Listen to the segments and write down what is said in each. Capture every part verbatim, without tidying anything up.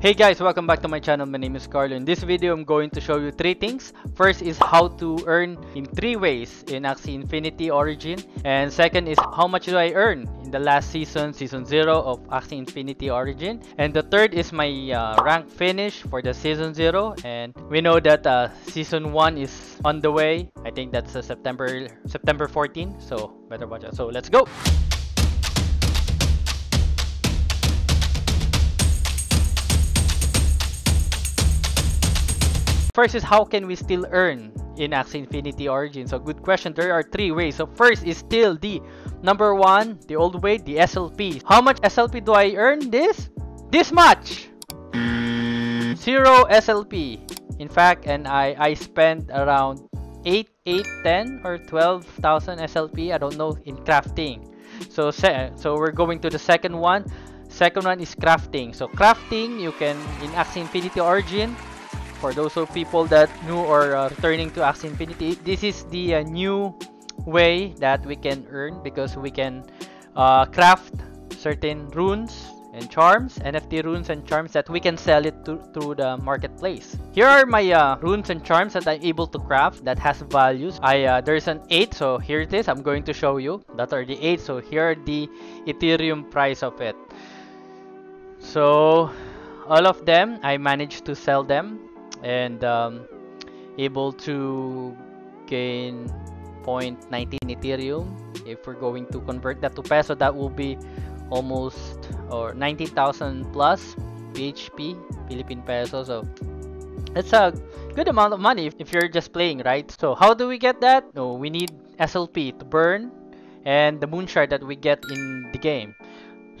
Hey guys, welcome back to my channel. My name is Carlo. In this video, I'm going to show you three things. First is how to earn in three ways in Axie Infinity Origin. And second is how much do I earn in the last season, season zero of Axie Infinity Origin. And the third is my uh, rank finish for the season zero. And we know that uh, season one is on the way. I think that's uh, September, September fourteenth. So better watch out. So let's go. First is how can we still earn in Axie Infinity Origin? So good question. There are three ways. So first is still the number one, the old way, the S L P. How much S L P do I earn? This? This much! Zero S L P. In fact, and I, I spent around eight, eight, ten or twelve thousand S L P. I don't know, in crafting. So, so we're going to the second one. Second one is crafting. So crafting, you can, in Axie Infinity Origin, for those of people that new or uh, returning to Axie Infinity, this is the uh, new way that we can earn, because we can uh, craft certain runes and charms, N F T runes and charms that we can sell it to, through the marketplace. Here are my uh, runes and charms that I'm able to craft that has values. I uh, There's an eight, so here it is. I'm going to show you. That are the eight, so here are the Ethereum price of it. So all of them, I managed to sell them. And um, able to gain zero point one nine Ethereum. If we're going to convert that to peso, that will be almost or ninety thousand plus P H P, Philippine peso. So it's a good amount of money if, if you're just playing, right? So how do we get that? No, we need S L P to burn and the moon shard that we get in the game.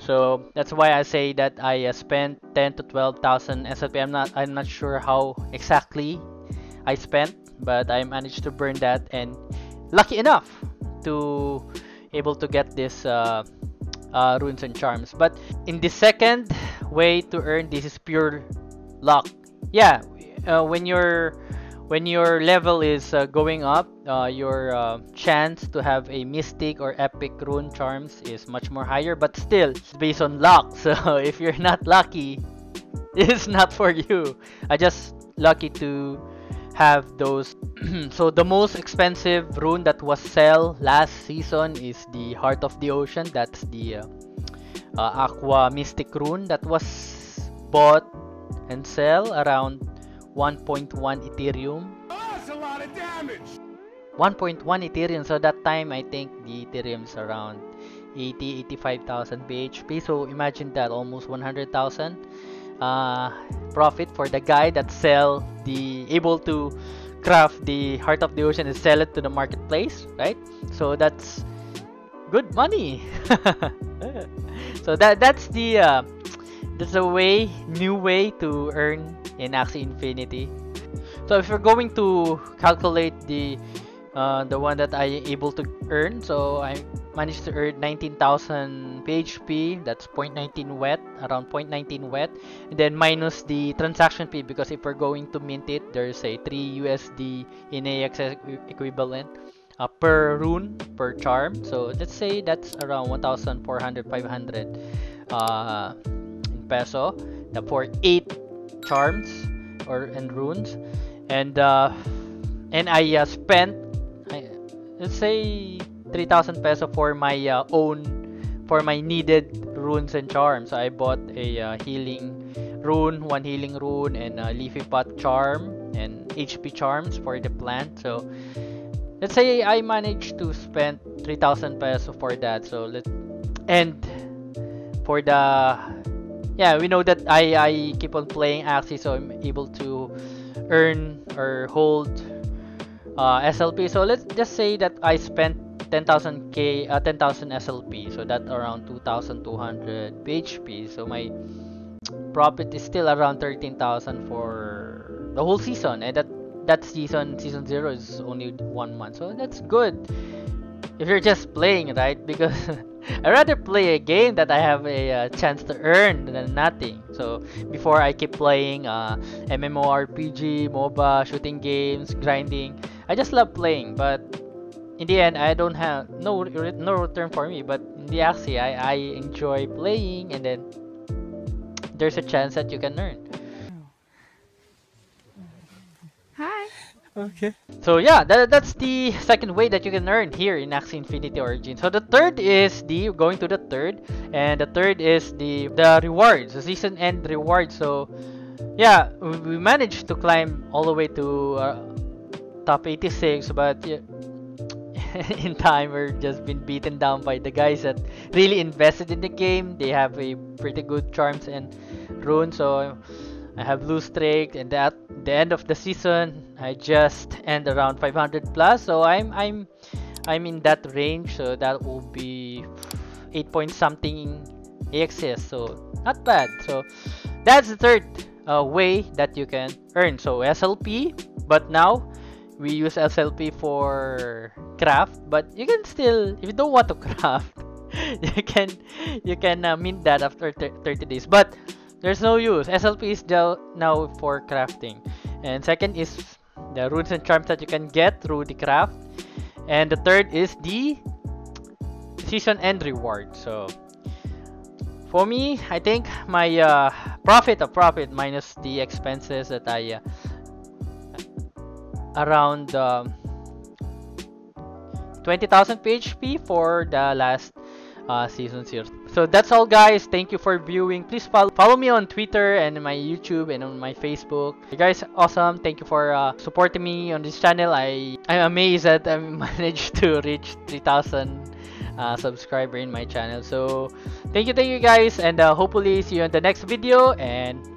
So that's why I say that I uh, spent ten to twelve thousand S L P. I'm not, I'm not sure how exactly I spent, but I managed to burn that and lucky enough to able to get this uh, uh, runes and charms. But in the second way to earn, this is pure luck. Yeah, uh, when you're when your level is uh, going up, uh, your uh, chance to have a mystic or epic rune charms is much more higher, but still it's based on luck. So if you're not lucky, it's not for you. I just lucky to have those. So the most expensive rune that was sold last season is the Heart of the Ocean. That's the uh, uh, aqua mystic rune that was bought and sold around one point one Ethereum. Oh, that's a lot of damage. one point one Ethereum. So that time I think the Ethereum's around eighty, eighty-five thousand P H P. So imagine that, almost one hundred thousand uh, profit for the guy that sell the able to craft the Heart of the Ocean and sell it to the marketplace, right? So that's good money. So that that's the uh, that's a way new way to earn in Axie Infinity. So if you're going to calculate the uh, the one that I able to earn, so I managed to earn nineteen thousand P H P. That's zero point one nine W E T H, around zero point one nine W E T H, and then minus the transaction fee, because if we're going to mint it, there's a three U S D in A X S equivalent uh, per rune per charm. So let's say that's around one thousand four hundred, five hundred uh, in peso. The for eight charms or and runes, and uh, and I uh, spent I, let's say three thousand peso for my uh, own for my needed runes and charms. So I bought a uh, healing rune, one healing rune, and a leafy pot charm and H P charms for the plant. So let's say I managed to spend three thousand peso for that. So let and for the yeah, we know that I, I keep on playing Axie, so I'm able to earn or hold uh, S L P. So let's just say that I spent ten thousand K, uh, ten thousand S L P, so that's around two thousand two hundred P H P. So my profit is still around thirteen thousand for the whole season, and that that season season zero is only one month. So that's good if you're just playing, right? Because I'd rather play a game that I have a uh, chance to earn than nothing. So before I keep playing uh, M M O R P G, MOBA, shooting games, grinding. I just love playing, but in the end, I don't have no no return for me. But in the Axie, I, I enjoy playing, and then there's a chance that you can earn. Hi. Okay. So yeah, that, that's the second way that you can earn here in Axie Infinity Origin. So the third is the going to the third, and the third is the the rewards, the season end rewards. So yeah, we, we managed to climb all the way to uh, top eighty-six, but yeah, in time we're just been beaten down by the guys that really invested in the game. They have a pretty good charms and runes. So I have loose streak, and at the end of the season I just end around five hundred plus, so I'm I'm I'm in that range, so that will be eight point something A X S, so not bad. So that's the third uh, way that you can earn. So S L P, but now we use S L P for craft, but you can still, if you don't want to craft, you can you can uh, mint that after thirty days, but there's no use. S L P is now for crafting. And second is the runes and charms that you can get through the craft. And the third is the season end reward. So for me, I think my uh, profit, a profit minus the expenses that I uh, around um, twenty thousand P H P for the last uh, season here. So that's all, guys. Thank you for viewing. Please follow, follow me on Twitter and my YouTube and on my Facebook. You guys are awesome. Thank you for uh, supporting me on this channel. I, I'm amazed that I managed to reach three thousand uh, subscribers in my channel. So thank you, thank you guys, and uh, hopefully see you in the next video, and